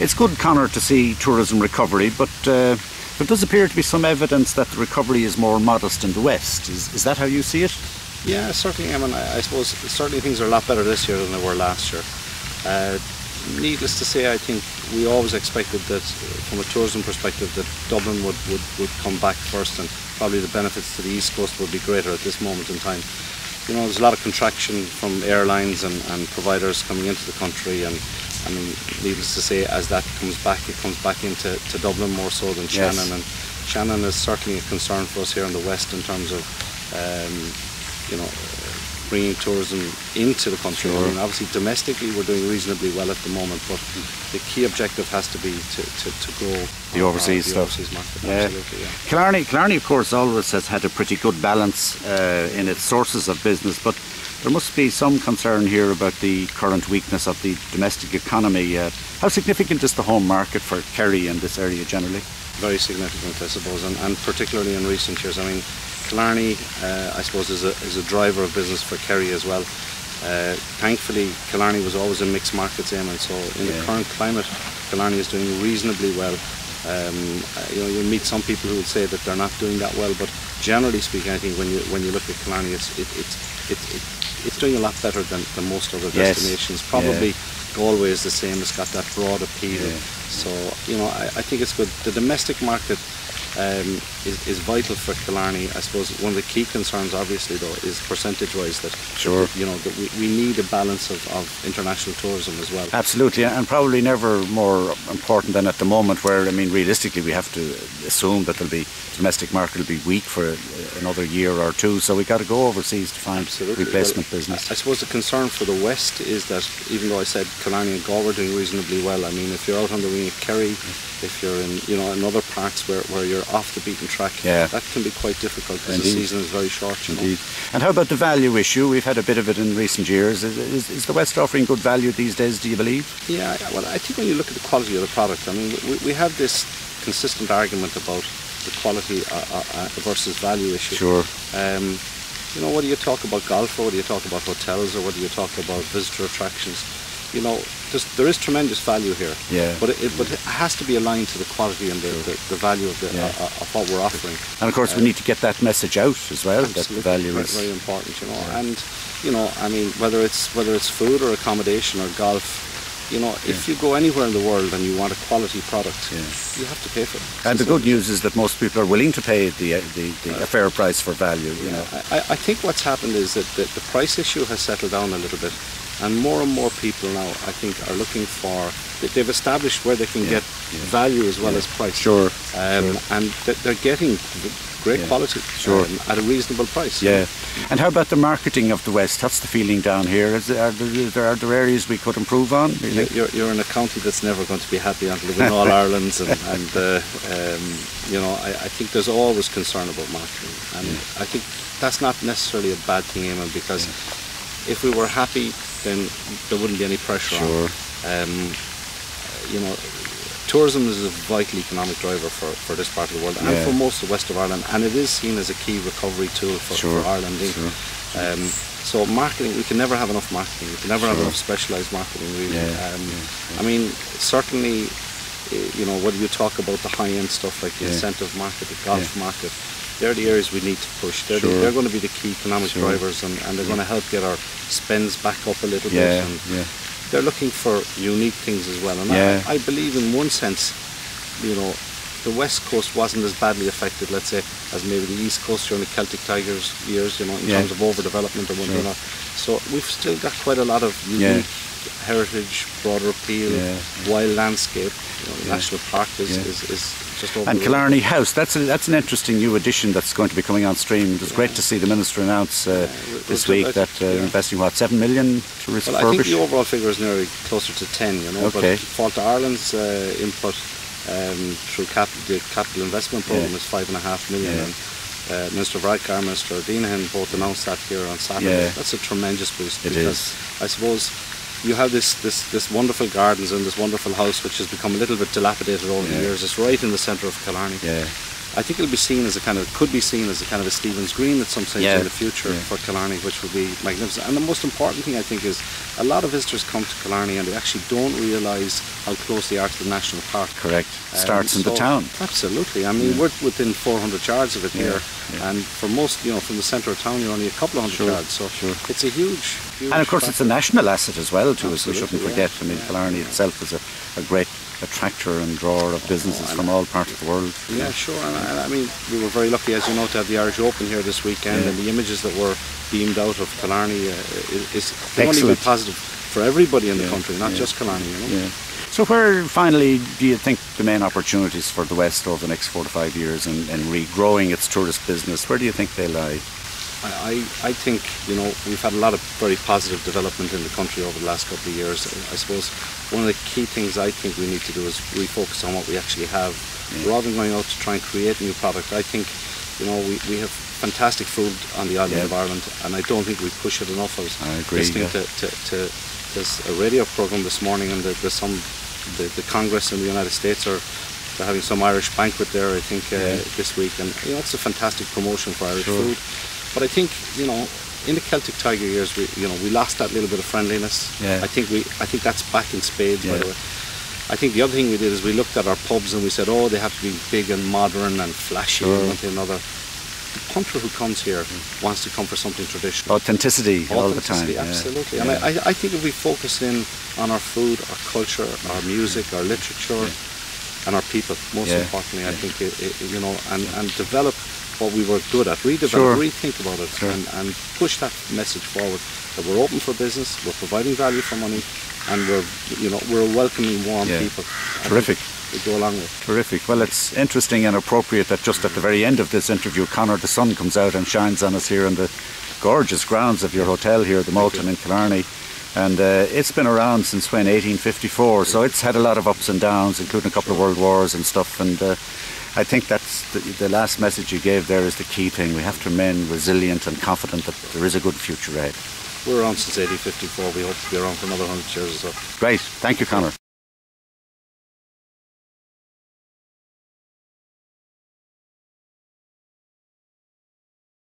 It's good, Conor, to see tourism recovery, but there does appear to be some evidence that the recovery is more modest in the West. Is that how you see it? Yeah, certainly. I mean, I suppose certainly things are a lot better this year than they were last year. Needless to say, I think we always expected that, from a tourism perspective, that Dublin would come back first, and probably the benefits to the East Coast would be greater at this moment in time. You know, there's a lot of contraction from airlines and providers coming into the country, and needless to say, as that comes back, it comes back into Dublin more so than Shannon. Yes. And Shannon is certainly a concern for us here in the West in terms of you know, bringing tourism into the country. Sure. I mean, obviously domestically we're doing reasonably well at the moment, but the key objective has to be to grow the overseas stuff. Overseas market, yeah. Absolutely, yeah. Killarney, of course, always has had a pretty good balance in its sources of business, but there must be some concern here about the current weakness of the domestic economy. How significant is the home market for Kerry and this area generally? Very significant, I suppose, and particularly in recent years. I mean, Killarney, I suppose, is a driver of business for Kerry as well. Thankfully, Killarney was always a mixed markets aiming, so in the current climate, Killarney is doing reasonably well. You know, you'll meet some people who will say that they're not doing that well, but generally speaking, I think when you look at Killarney, it's doing a lot better than most other destinations. Yes. Probably Galway is the same. It's got that broad appeal. Yeah. So, you know, I think it's good. The domestic market is vital for Killarney. I suppose one of the key concerns, obviously, though, is percentage-wise that, sure, you know, that we need a balance of international tourism as well. Absolutely, and probably never more important than at the moment, where, I mean, realistically, we have to assume that the domestic market will be weak for another year or two, so we've got to go overseas to find replacement business. I suppose the concern for the West is that, even though I said Killarney and Galway are doing reasonably well, I mean, if you're out on the Ring of Kerry, if you're in, you know, in other parts where you're off the beaten track, yeah, that can be quite difficult because the season is very short. Indeed. And how about the value issue? We've had a bit of it in recent years. Is the West offering good value these days, do you believe? Yeah, well, I think when you look at the quality of the product, I mean, we have this consistent argument about the quality versus value issue. Sure. You know, whether you talk about golf, or whether you talk about hotels, or whether you talk about visitor attractions, you know, there is tremendous value here, yeah, but it has to be aligned to the quality and the value of of what we're offering. And of course, we need to get that message out as well. That the value is very important, you know. Yeah. And you know, I mean, whether it's food or accommodation or golf, you know, if you go anywhere in the world and you want a quality product, you have to pay for it. And the good news is that most people are willing to pay a fair price for value. You know, I think what's happened is that the price issue has settled down a little bit. And more people now, I think, are looking for, they've established where they can get value as well as price. Sure. And they're getting great quality at a reasonable price. Yeah. And how about the marketing of the West? What's the feeling down here? Are there areas we could improve on? You're in a county that's never going to be happy until we win all Ireland's, and you know, I think there's always concern about marketing, and I think that's not necessarily a bad thing, Eamon, because if we were happy, then there wouldn't be any pressure on. You know, tourism is a vital economic driver for this part of the world, and for most of the west of Ireland, and it is seen as a key recovery tool for Ireland. Sure. So marketing, we can never have enough marketing. We can never have enough specialised marketing, really. I mean, certainly, you know, whether you talk about the high-end stuff like the incentive market, the golf market, they're the areas we need to push. They're going to be the key economic drivers, and they're going to help get our spends back up a little bit. And they're looking for unique things as well. And I believe, in one sense, you know, the West Coast wasn't as badly affected, let's say, as maybe the East Coast during the Celtic Tigers years, you know, in terms of overdevelopment and whatnot. So we've still got quite a lot of unique heritage, broader appeal, wild landscape. You know, National Park is just over. And Killarney House, that's an interesting new addition that's going to be coming on stream. It was great to see the Minister announce this week that they're investing, what, 7 million to refurbish? Well, I think the overall figure is nearly closer to 10, you know, but Fáilte Ireland's input through the capital investment programme is 5.5 million. And Minister Varadkar and Minister Deanahan both announced that here on Saturday. That's a tremendous boost. It is. I suppose you have this wonderful gardens and this wonderful house, which has become a little bit dilapidated over the years. It's right in the centre of Killarney. I think it'll be seen as a kind of, could be seen as a kind of a Stevens Green at some stage in the future for Killarney, which would be magnificent. And the most important thing I think is a lot of visitors come to Killarney and they actually don't realise how close they are to the national park. Correct. Starts in the town. Absolutely. I mean, we're within 400 yards of it here, and for most, you know, from the centre of town, you're only a couple of hundred yards. So it's a huge, huge. And of course, it's a national asset as well to us. We shouldn't forget. I mean, Killarney itself is a great attractor and drawer of businesses from all parts of the world. Yeah, sure. And I mean, we were very lucky, as you know, to have the Irish Open here this weekend, and the images that were beamed out of Killarney is only been positive for everybody in the country, not just Killarney. You know? So where, finally, do you think the main opportunities for the West over the next 4 to 5 years and regrowing its tourist business, where do you think they lie? I think, you know, we've had a lot of very positive development in the country over the last couple of years. I suppose one of the key things I think we need to do is refocus on what we actually have, rather than going out to try and create a new product. I think, you know, we have fantastic food on the island of Ireland, and I don't think we push it enough. I agree, listening to there's a radio program this morning, and the Congress in the United States are having some Irish banquet there, I think, this week, and you know, it's a fantastic promotion for Irish food. But I think, you know, in the Celtic Tiger years, we lost that little bit of friendliness. Yeah. I think that's back in spades, by the way. I think the other thing we did is we looked at our pubs and we said, oh, they have to be big and modern and flashy and one thing and another. The punter who comes here wants to come for something traditional. Authenticity all the time. Absolutely. Yeah. And I think if we focus in on our food, our culture, our music, our literature, and our people, most importantly, I think, you know, and develop what we were good at, redevelop, rethink about it, and push that message forward that we're open for business, we're providing value for money, and we're a welcoming, warm people. Terrific. We go along with. Terrific. Well, it's interesting and appropriate that just at the very end of this interview, Conor, the sun comes out and shines on us here in the gorgeous grounds of your hotel here, the Malton in Killarney. And it's been around since when, 1854, so it's had a lot of ups and downs, including a couple of world wars and stuff. And I think that's the last message you gave there is the key thing. We have to remain resilient and confident that there is a good future ahead. We're around since 1854. We hope to be around for another 100 years or so. Great. Thank you, Conor.